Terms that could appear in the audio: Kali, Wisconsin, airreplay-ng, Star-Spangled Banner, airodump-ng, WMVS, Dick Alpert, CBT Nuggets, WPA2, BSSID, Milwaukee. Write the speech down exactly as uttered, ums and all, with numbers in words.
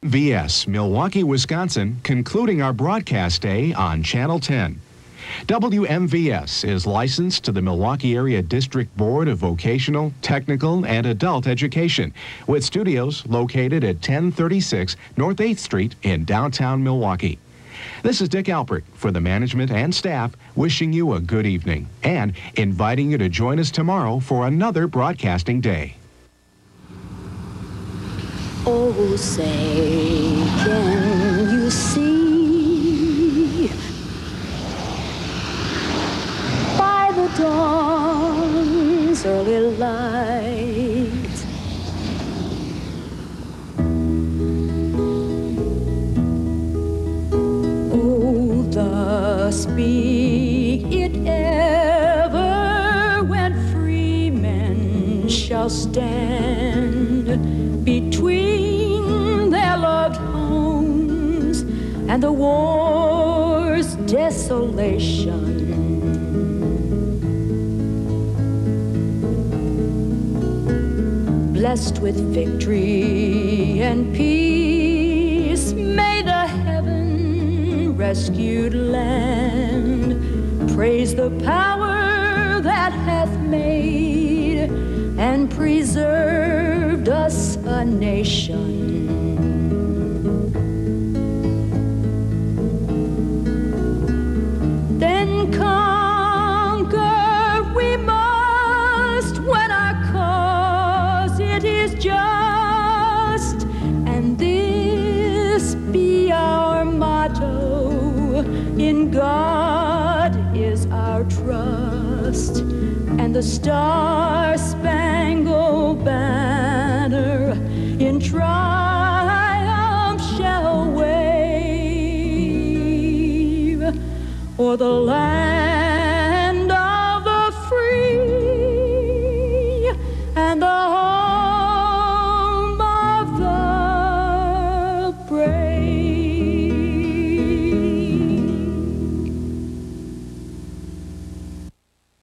W M V S, Milwaukee, Wisconsin, concluding our broadcast day on Channel ten. W M V S is licensed to the Milwaukee Area District Board of Vocational, Technical, and Adult Education, with studios located at ten thirty-six North eighth Street in downtown Milwaukee. This is Dick Alpert for the management and staff, wishing you a good evening and inviting you to join us tomorrow for another broadcasting day. Oh, say, can you see by the dawn's early light oh, the speak it ever when free men shall stand between and the war's desolation, blessed with victory and peace, may the heaven rescued land praise the power that hath made and preserved us a nation. Conquer we must when our cause it is just, and this be our motto: in God is our trust, and the star-spangled banner in triumph shall wave o'er the land.